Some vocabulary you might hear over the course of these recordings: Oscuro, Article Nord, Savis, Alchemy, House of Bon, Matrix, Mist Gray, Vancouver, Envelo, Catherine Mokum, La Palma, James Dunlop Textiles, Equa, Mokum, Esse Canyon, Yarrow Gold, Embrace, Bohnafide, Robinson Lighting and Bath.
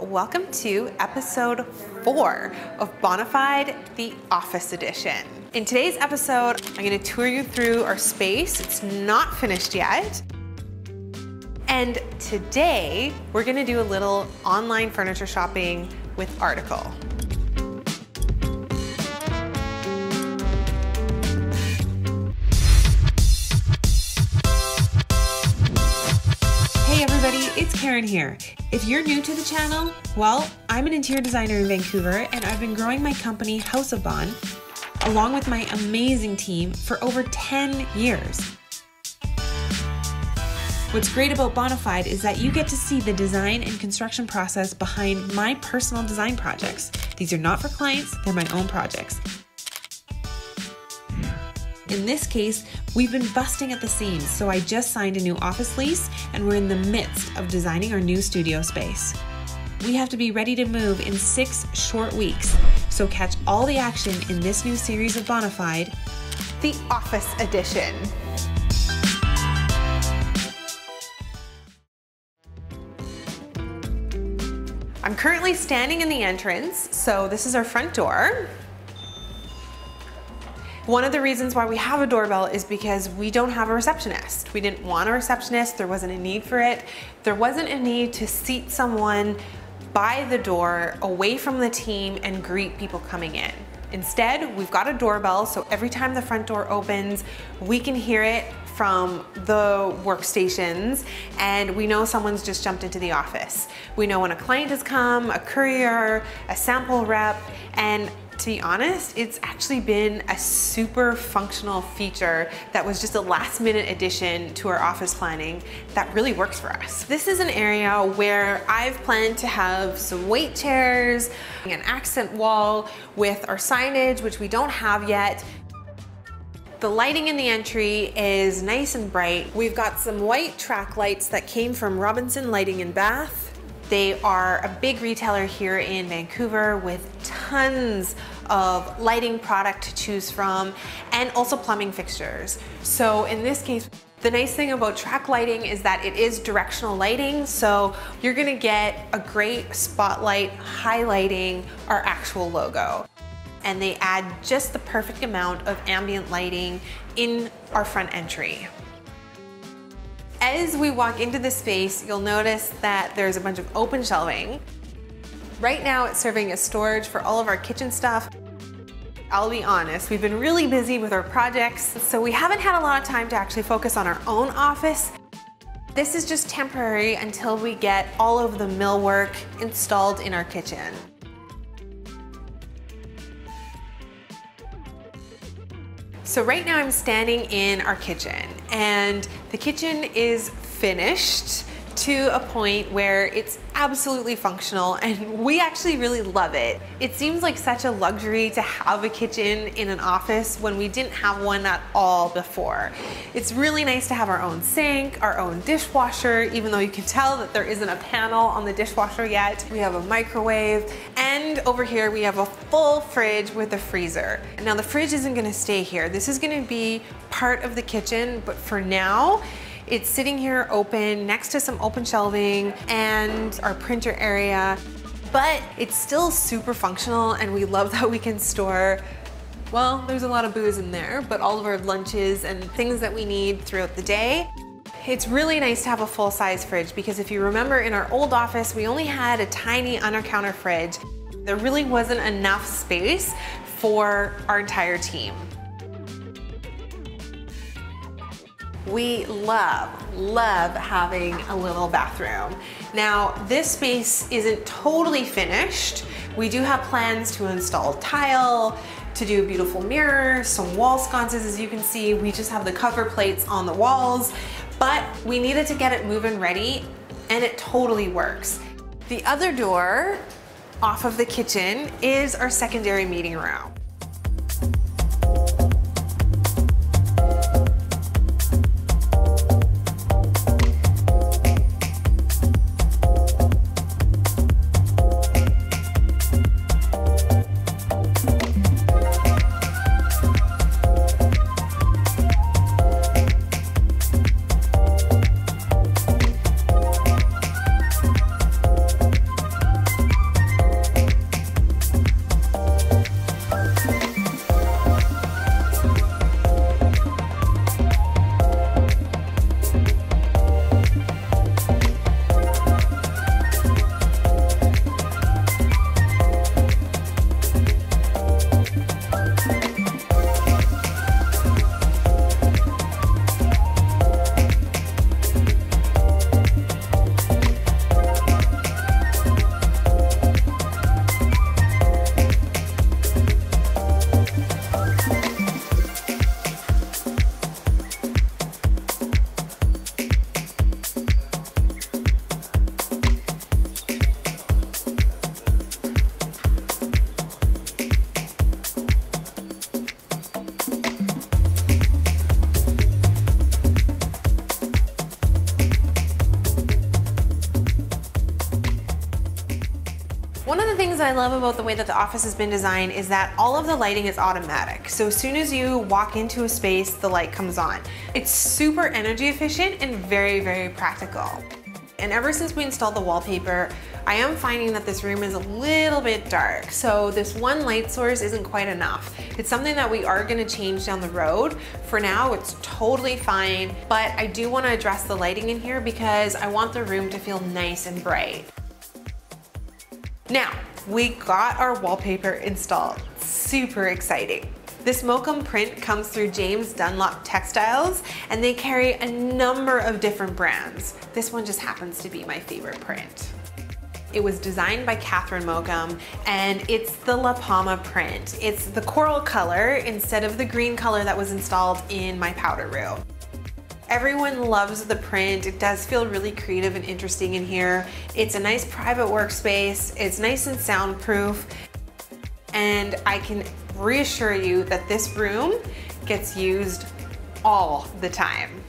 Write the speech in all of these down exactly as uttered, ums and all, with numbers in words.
Welcome to episode four of Bohnafide, the office edition. In today's episode, I'm gonna tour you through our space. It's not finished yet. And today, we're gonna do a little online furniture shopping with Article. Karen here. If you're new to the channel, well, I'm an interior designer in Vancouver and I've been growing my company House of Bon along with my amazing team for over ten years. What's great about Bohnafide is that you get to see the design and construction process behind my personal design projects. These are not for clients, they're my own projects. In this case, we've been busting at the seams, so I just signed a new office lease and we're in the midst of designing our new studio space. We have to be ready to move in six short weeks, so catch all the action in this new series of Bohnafide, the office edition. I'm currently standing in the entrance, so this is our front door. One of the reasons why we have a doorbell is because we don't have a receptionist. We didn't want a receptionist, there wasn't a need for it. There wasn't a need to seat someone by the door, away from the team, and greet people coming in. Instead, we've got a doorbell, so every time the front door opens, we can hear it from the workstations, and we know someone's just jumped into the office. We know when a client has come, a courier, a sample rep, and to be honest, it's actually been a super functional feature that was just a last minute addition to our office planning that really works for us. This is an area where I've planned to have some weight chairs, an accent wall with our signage, which we don't have yet. The lighting in the entry is nice and bright. We've got some white track lights that came from Robinson Lighting and Bath. They are a big retailer here in Vancouver with tons of lighting product to choose from and also plumbing fixtures. So in this case, the nice thing about track lighting is that it is directional lighting, so you're gonna get a great spotlight highlighting our actual logo. And they add just the perfect amount of ambient lighting in our front entry. As we walk into the space, you'll notice that there's a bunch of open shelving. Right now it's serving as storage for all of our kitchen stuff. I'll be honest, we've been really busy with our projects, so we haven't had a lot of time to actually focus on our own office. This is just temporary until we get all of the millwork installed in our kitchen. So right now I'm standing in our kitchen, and the kitchen is finished to a point where it's absolutely functional and we actually really love it. It seems like such a luxury to have a kitchen in an office when we didn't have one at all before. It's really nice to have our own sink, our own dishwasher, even though you can tell that there isn't a panel on the dishwasher yet. We have a microwave, and over here we have a full fridge with a freezer. Now the fridge isn't gonna stay here. This is gonna be part of the kitchen, but for now, it's sitting here open next to some open shelving and our printer area, but it's still super functional and we love that we can store, well, there's a lot of booze in there, but all of our lunches and things that we need throughout the day. It's really nice to have a full-size fridge because if you remember in our old office, we only had a tiny under-counter fridge. There really wasn't enough space for our entire team. We love, love having a little bathroom. Now, this space isn't totally finished. We do have plans to install tile, to do a beautiful mirror, some wall sconces, as you can see. We just have the cover plates on the walls, but we needed to get it moving ready, and it totally works. The other door off of the kitchen is our secondary meeting room. One of the things I love about the way that the office has been designed is that all of the lighting is automatic. So as soon as you walk into a space, the light comes on. It's super energy efficient and very, very practical. And ever since we installed the wallpaper, I am finding that this room is a little bit dark. So this one light source isn't quite enough. It's something that we are gonna change down the road. For now, it's totally fine, but I do wanna address the lighting in here because I want the room to feel nice and bright. Now, we got our wallpaper installed. Super exciting. This Mokum print comes through James Dunlop Textiles, and they carry a number of different brands. This one just happens to be my favorite print. It was designed by Catherine Mokum, and it's the La Palma print. It's the coral color instead of the green color that was installed in my powder room. Everyone loves the print. It does feel really creative and interesting in here. It's a nice private workspace. It's nice and soundproof. And I can reassure you that this room gets used all the time.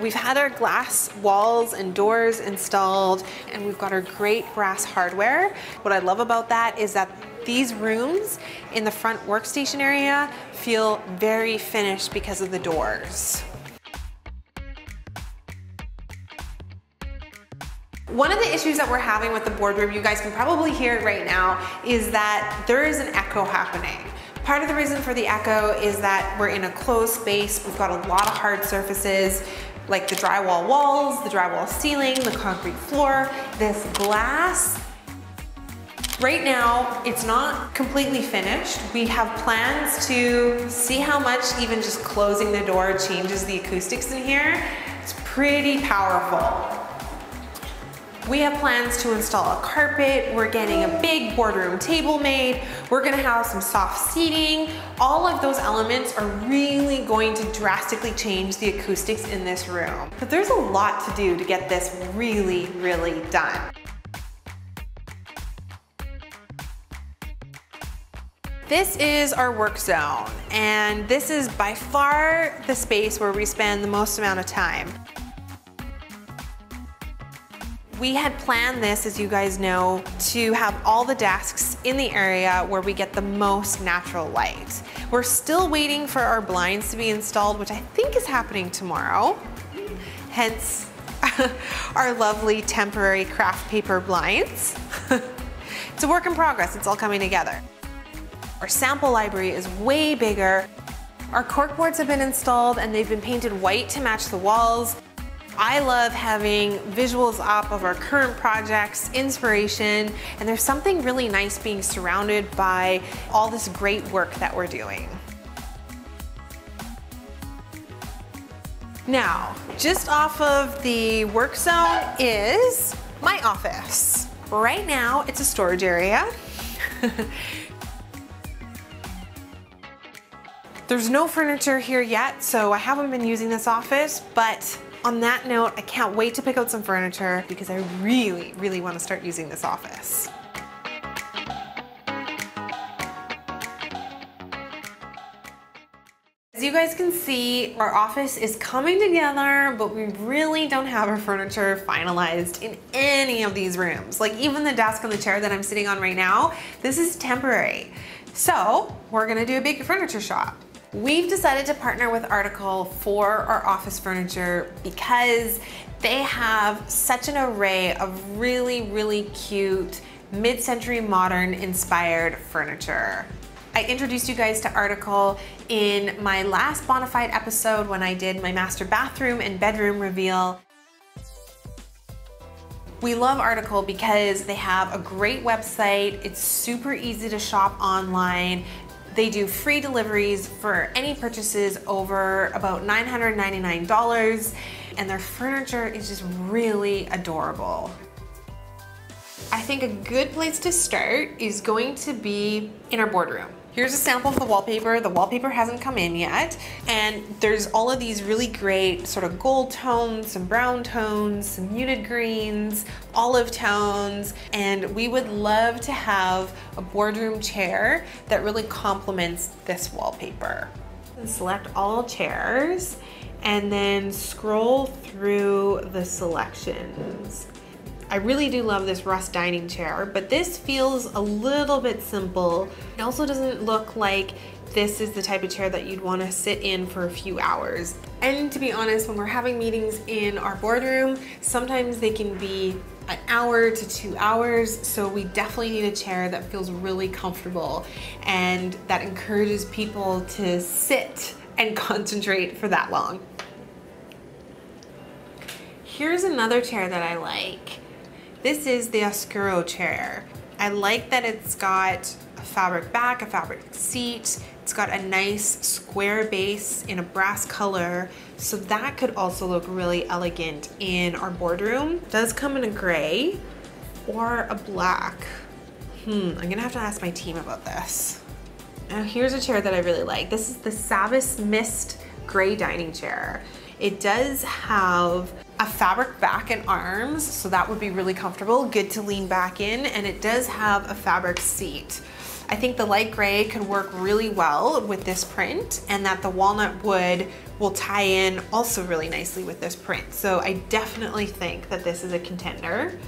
We've had our glass walls and doors installed, and we've got our great brass hardware. What I love about that is that these rooms in the front workstation area feel very finished because of the doors. One of the issues that we're having with the boardroom, you guys can probably hear it right now, is that there is an echo happening. Part of the reason for the echo is that we're in a closed space. We've got a lot of hard surfaces, like the drywall walls, the drywall ceiling, the concrete floor, this glass. Right now, it's not completely finished. We have plans to see how much even just closing the door changes the acoustics in here. It's pretty powerful. We have plans to install a carpet. We're getting a big boardroom table made. We're gonna have some soft seating. All of those elements are really going to drastically change the acoustics in this room. But there's a lot to do to get this really, really done. This is our work zone, and this is by far the space where we spend the most amount of time. We had planned this, as you guys know, to have all the desks in the area where we get the most natural light. We're still waiting for our blinds to be installed, which I think is happening tomorrow. Hence, our lovely temporary craft paper blinds. It's a work in progress, it's all coming together. Our sample library is way bigger. Our corkboards have been installed and they've been painted white to match the walls. I love having visuals up of our current projects, inspiration, and there's something really nice being surrounded by all this great work that we're doing. Now, just off of the work zone is my office. Right now, it's a storage area. There's no furniture here yet, so I haven't been using this office, but on that note, I can't wait to pick out some furniture because I really, really want to start using this office. As you guys can see, our office is coming together, but we really don't have our furniture finalized in any of these rooms. Like even the desk and the chair that I'm sitting on right now, this is temporary. So we're gonna do a big furniture shop. We've decided to partner with Article for our office furniture because they have such an array of really, really cute, mid-century modern inspired furniture. I introduced you guys to Article in my last Bohnafide episode when I did my master bathroom and bedroom reveal. We love Article because they have a great website. It's super easy to shop online. They do free deliveries for any purchases over about nine hundred ninety-nine dollars, and their furniture is just really adorable. I think a good place to start is going to be in our boardroom. Here's a sample of the wallpaper. The wallpaper hasn't come in yet, and there's all of these really great sort of gold tones, some brown tones, some muted greens, olive tones, and we would love to have a boardroom chair that really complements this wallpaper. Select all chairs and then scroll through the selection. items. I really do love this rust dining chair, but this feels a little bit simple. It also doesn't look like this is the type of chair that you'd want to sit in for a few hours. And to be honest, when we're having meetings in our boardroom, sometimes they can be an hour to two hours, so we definitely need a chair that feels really comfortable and that encourages people to sit and concentrate for that long. Here's another chair that I like. This is the Oscuro chair. I like that it's got a fabric back, a fabric seat. It's got a nice square base in a brass color. So that could also look really elegant in our boardroom. It does come in a gray or a black. Hmm, I'm gonna have to ask my team about this. Now here's a chair that I really like. This is the Savis Mist Gray dining chair. It does have a fabric back and arms, so that would be really comfortable, good to lean back in, and it does have a fabric seat. I think the light gray could work really well with this print, and that the walnut wood will tie in also really nicely with this print. So I definitely think that this is a contender.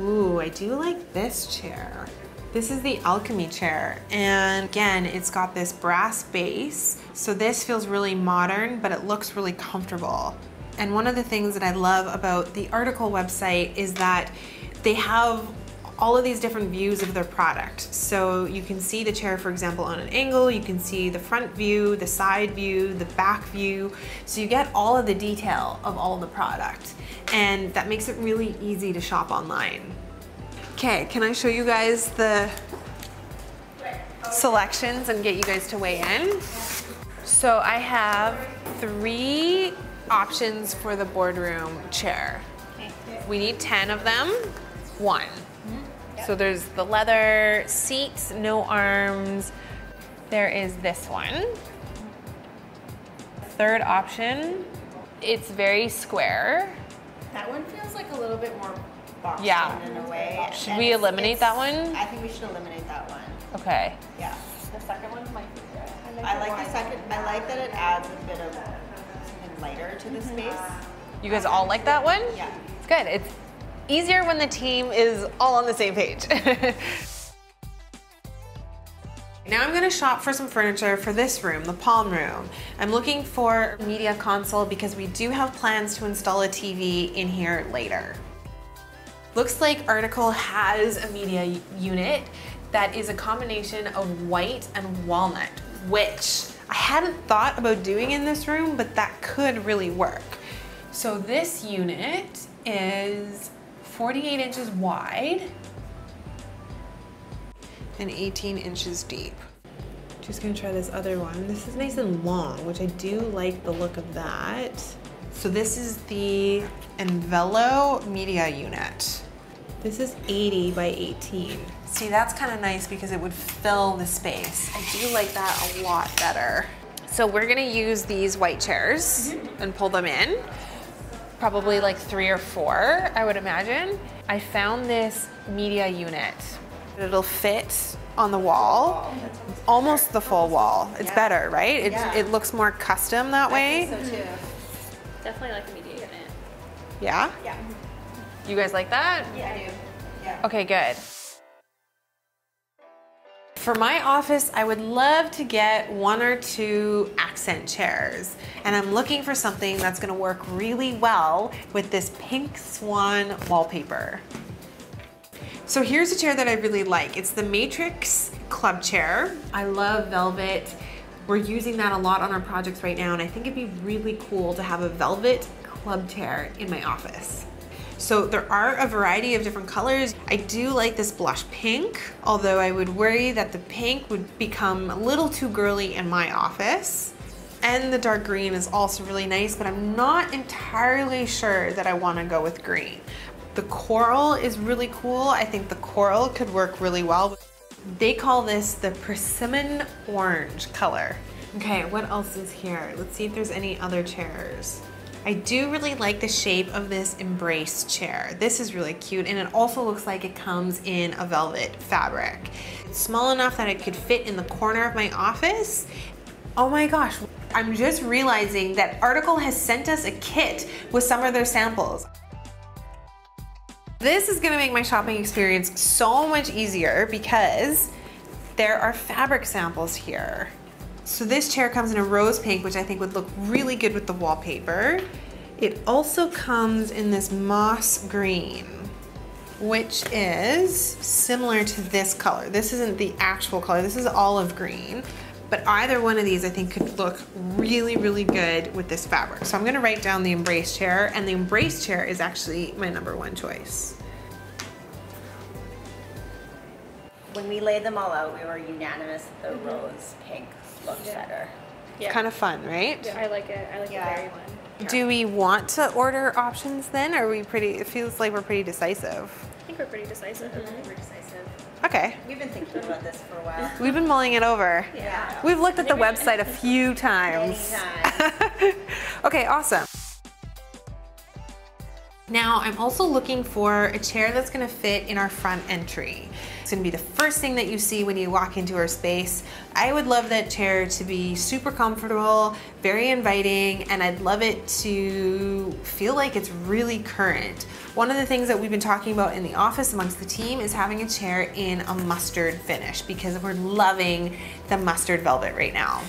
Ooh, I do like this chair. This is the Alchemy chair, and again, it's got this brass base. So this feels really modern, but it looks really comfortable. And one of the things that I love about the Article website is that they have all of these different views of their product. So you can see the chair, for example, on an angle, you can see the front view, the side view, the back view. So you get all of the detail of all the product, and that makes it really easy to shop online. Okay, can I show you guys the selections and get you guys to weigh in? So I have three options for the boardroom chair. We need ten of them, one. So there's the leather seats, no arms. There is this one. Third option, it's very square. That one feels like a little bit more boxed yeah. in a way. Should and we eliminate that one? I think we should eliminate that one. Okay. Yeah. The second one's my favorite. I like, I like the second, I like that it adds a bit of something lighter to the space. You guys all like that one? Yeah. It's good. It's easier when the team is all on the same page. Now I'm gonna shop for some furniture for this room, the palm room. I'm looking for a media console because we do have plans to install a T V in here later. Looks like Article has a media unit that is a combination of white and walnut, which I hadn't thought about doing in this room, but that could really work. So this unit is forty-eight inches wide and eighteen inches deep. Just gonna try this other one. This is nice and long, which I do like the look of that. So this is the Envelo media unit. This is eighty by eighteen. See, that's kind of nice because it would fill the space. I do like that a lot better. So we're gonna use these white chairs and pull them in. Probably like three or four, I would imagine. I found this media unit. It'll fit on the wall, almost the full wall. It's yeah. better, right? It, yeah. it looks more custom that way. I think so too. Definitely like a media unit. Yeah? Yeah. You guys like that? Yeah, I do. Yeah. Okay, good. For my office, I would love to get one or two accent chairs, and I'm looking for something that's gonna work really well with this pink swan wallpaper. So here's a chair that I really like. It's the Matrix club chair. I love velvet. We're using that a lot on our projects right now, and I think it'd be really cool to have a velvet club chair in my office. So there are a variety of different colors. I do like this blush pink, although I would worry that the pink would become a little too girly in my office. And the dark green is also really nice, but I'm not entirely sure that I wanna go with green. The coral is really cool. I think the coral could work really well. They call this the persimmon orange color. Okay, what else is here? Let's see if there's any other chairs. I do really like the shape of this Embrace chair. This is really cute, and it also looks like it comes in a velvet fabric. It's small enough that it could fit in the corner of my office. Oh my gosh, I'm just realizing that Article has sent us a kit with some of their samples. This is gonna make my shopping experience so much easier because there are fabric samples here. So this chair comes in a rose pink, which I think would look really good with the wallpaper. It also comes in this moss green, which is similar to this color. This isn't the actual color, this is olive green. But either one of these I think could look really, really good with this fabric. So I'm gonna write down the Embrace chair, and the Embrace chair is actually my number one choice. When we laid them all out, we were unanimous that the mm-hmm. rose pink looked yeah. better. Yeah. It's kind of fun, right? Yeah. I like it, I like yeah. the berry one. Sure. Do we want to order options then? Or are we pretty, it feels like we're pretty decisive. I think we're pretty decisive. Mm-hmm. I think we're decisive. Okay. We've been thinking about this for a while. We've been mulling it over. Yeah. We've looked at the website a few times. Many times. Okay, awesome. Now I'm also looking for a chair that's gonna fit in our front entry. It's gonna be the first thing that you see when you walk into our space. I would love that chair to be super comfortable, very inviting, and I'd love it to feel like it's really current. One of the things that we've been talking about in the office amongst the team is having a chair in a mustard finish because we're loving the mustard velvet right now.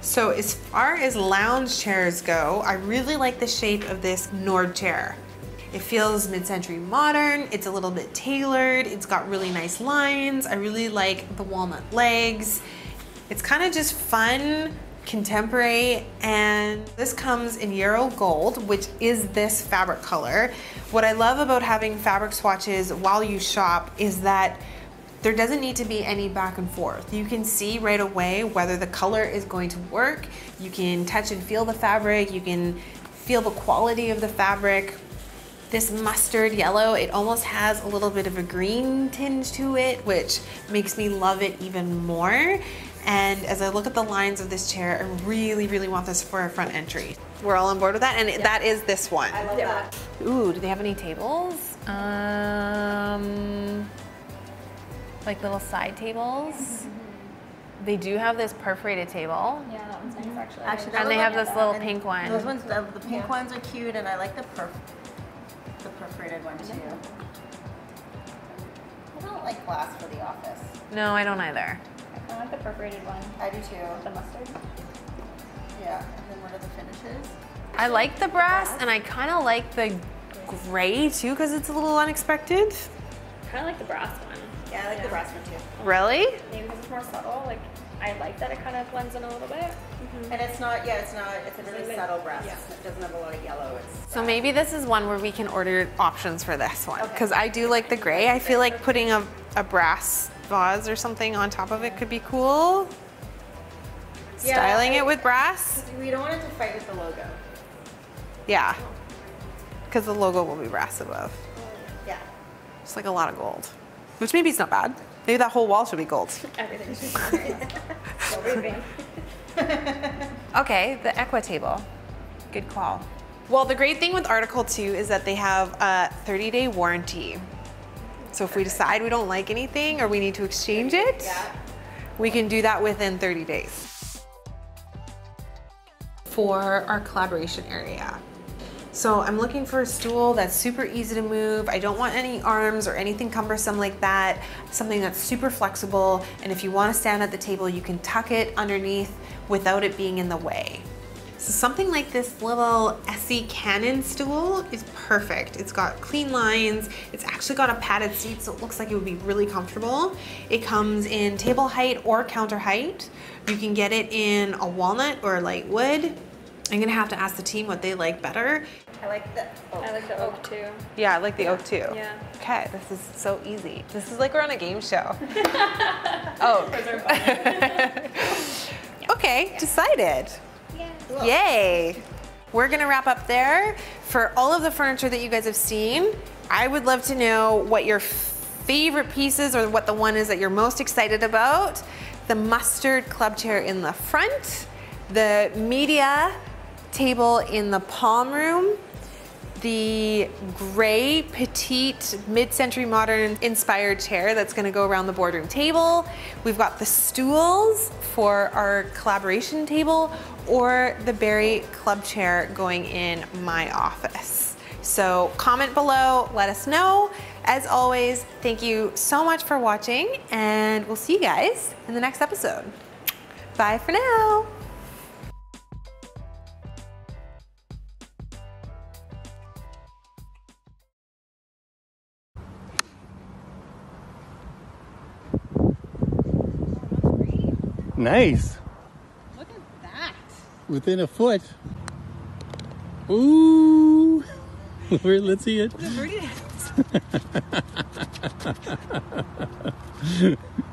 So as far as lounge chairs go, I really like the shape of this Nord chair. It feels mid-century modern, it's a little bit tailored, it's got really nice lines, I really like the walnut legs. It's kind of just fun, contemporary, and this comes in Yarrow Gold, which is this fabric color. What I love about having fabric swatches while you shop is that there doesn't need to be any back and forth. You can see right away whether the color is going to work, you can touch and feel the fabric, you can feel the quality of the fabric. This mustard yellow, it almost has a little bit of a green tinge to it, which makes me love it even more. And as I look at the lines of this chair, I really, really want this for a front entry. We're all on board with that, and yeah. that is this one. I love yeah. that. Ooh, do they have any tables? Um, like little side tables? Mm-hmm. They do have this perforated table. Yeah, that one's nice mm-hmm. actually. actually and they have this little and pink one. Those ones, the, the pink yeah. ones are cute, and I like the perf. The perforated one too. I don't like glass for the office. No, I don't either. I like the perforated one. I do too. The mustard. Yeah, and then what are the finishes? I like the brass, the brass. And I kind of like the gray too because it's a little unexpected. I kind of like the brass one. Yeah, I like yeah. the brass one too. Really? Maybe because it's more subtle. Like I like that it kind of blends in a little bit. Mm-hmm. And it's not, yeah, it's not, it's a really subtle brass. Yeah. It doesn't have a lot of yellow. It's so maybe this is one where we can order options for this one. Because okay. I do like the gray. I feel like putting a, a brass vase or something on top of it could be cool. Yeah, styling I, it with brass. We don't want it to fight with the logo. Yeah. Because the logo will be brass above. Yeah. It's like a lot of gold. Which maybe it's not bad. Maybe that whole wall should be gold. Everything should be gold. So moving. Okay, the Equa table. Good call. Well, the great thing with Article two is that they have a thirty day warranty. So if Perfect. we decide we don't like anything or we need to exchange it, yeah. we can do that within thirty days. For our collaboration area. So I'm looking for a stool that's super easy to move. I don't want any arms or anything cumbersome like that. Something that's super flexible. And if you want to stand at the table, you can tuck it underneath without it being in the way. So something like this little Esse Canyon stool is perfect. It's got clean lines. It's actually got a padded seat, so it looks like it would be really comfortable. It comes in table height or counter height. You can get it in a walnut or a light wood. I'm gonna have to ask the team what they like better. I like the oak. I like the oak too. Yeah, I like the yeah. oak too. Yeah. Okay, this is so easy. This is like we're on a game show. Oak. Okay, yeah. decided. Yeah. Cool. Yay. We're gonna wrap up there. For all of the furniture that you guys have seen, I would love to know what your favorite pieces or what the one is that you're most excited about. The mustard club chair in the front, the media table in the palm room, the gray petite mid-century modern inspired chair that's gonna go around the boardroom table. We've got the stools for our collaboration table or the berry club chair going in my office. So comment below, let us know. As always, thank you so much for watching, and we'll see you guys in the next episode. Bye for now. Nice. Look at that. Within a foot. Ooh. Let's see it. What a birdie dance.